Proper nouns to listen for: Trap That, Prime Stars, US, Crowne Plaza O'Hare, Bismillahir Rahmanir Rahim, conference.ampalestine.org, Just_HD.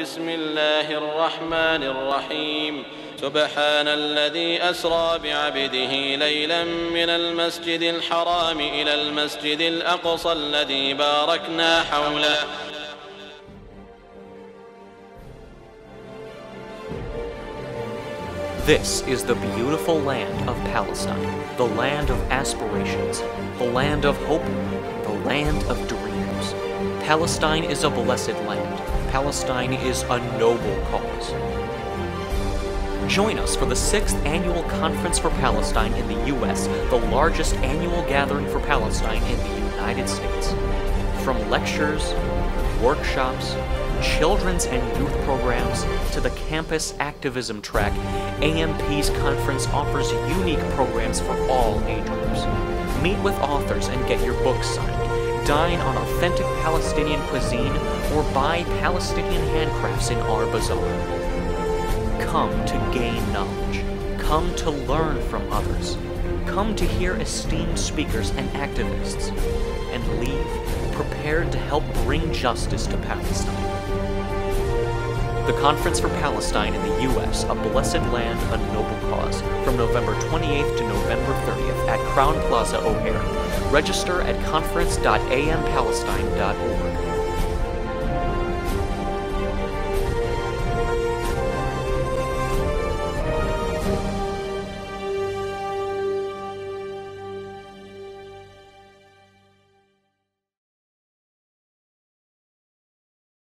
Bismillahir Rahmanir Rahim. سبحان الذي أسرى بعبده ليلا من المسجد الحرام إلى المسجد الأقصى الذي باركنا حوله This is the beautiful land of Palestine, the land of aspirations, the land of hope, the land of dreams. Palestine is a blessed land. Palestine is a noble cause. Join us for the 6th Annual Conference for Palestine in the U.S., the largest annual gathering for Palestine in the United States. From lectures, workshops, children's and youth programs, to the campus activism track, AMP's conference offers unique programs for all age groups. Meet with authors and get your books signed, dine on authentic Palestinian cuisine, or buy Palestinian handcrafts in our bazaar. Come to gain knowledge. Come to learn from others. Come to hear esteemed speakers and activists. And leave prepared to help bring justice to Palestine. The Conference for Palestine in the U.S., a blessed land, a noble cause, from November 28th to November 30th at Crowne Plaza O'Hare. Register at conference.ampalestine.org.